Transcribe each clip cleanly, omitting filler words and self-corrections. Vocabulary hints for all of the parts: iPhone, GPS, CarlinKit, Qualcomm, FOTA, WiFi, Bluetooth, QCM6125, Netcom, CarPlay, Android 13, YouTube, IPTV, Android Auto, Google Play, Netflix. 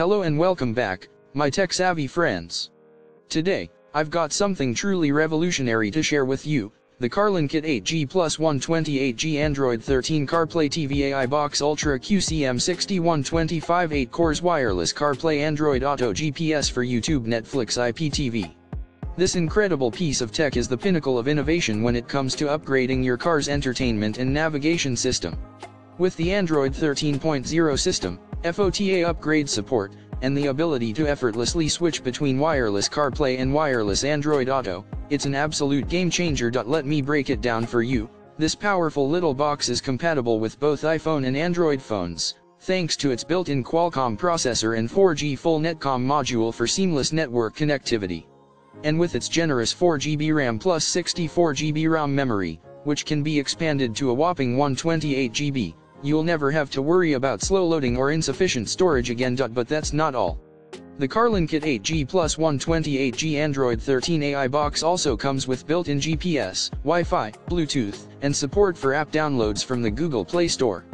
Hello and welcome back, my tech-savvy friends. Today, I've got something truly revolutionary to share with you, the CarlinKit 8G Plus 128G Android 13 CarPlay TV AI Box Ultra QCM6125 8 cores wireless CarPlay Android Auto GPS for YouTube Netflix IPTV. This incredible piece of tech is the pinnacle of innovation when it comes to upgrading your car's entertainment and navigation system. With the Android 13.0 system, FOTA upgrade support, and the ability to effortlessly switch between wireless CarPlay and wireless Android Auto, it's an absolute game changer. Let me break it down for you. This powerful little box is compatible with both iPhone and Android phones, thanks to its built-in Qualcomm processor and 4G full Netcom module for seamless network connectivity. And with its generous 4GB RAM plus 64GB ROM memory, which can be expanded to a whopping 128GB, you'll never have to worry about slow loading or insufficient storage again. But that's not all. The CarlinKit 8G Plus 128G Android 13 AI box also comes with built-in GPS, Wi-Fi, Bluetooth, and support for app downloads from the Google Play Store.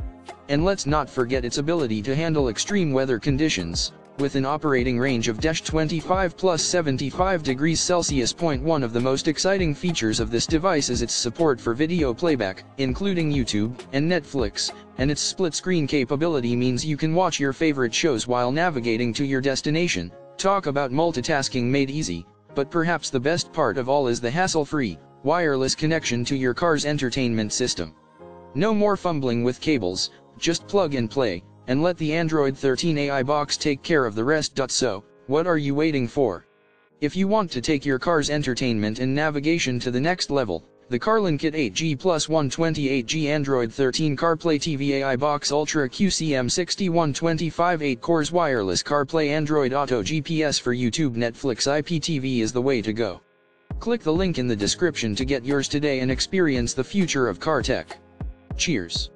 And let's not forget its ability to handle extreme weather conditions, with an operating range of -25 plus 75 degrees Celsius. One of the most exciting features of this device is its support for video playback, including YouTube and Netflix, and its split-screen capability means you can watch your favorite shows while navigating to your destination. Talk about multitasking made easy, but perhaps the best part of all is the hassle-free, wireless connection to your car's entertainment system. No more fumbling with cables, just plug and play, and let the Android 13 AI box take care of the rest. So, what are you waiting for? If you want to take your car's entertainment and navigation to the next level, the CarlinKit 8G Plus 128G Android 13 CarPlay TV AI Box Ultra QCM6125 8 cores wireless CarPlay Android Auto GPS for YouTube Netflix IPTV is the way to go. Click the link in the description to get yours today and experience the future of car tech. Cheers!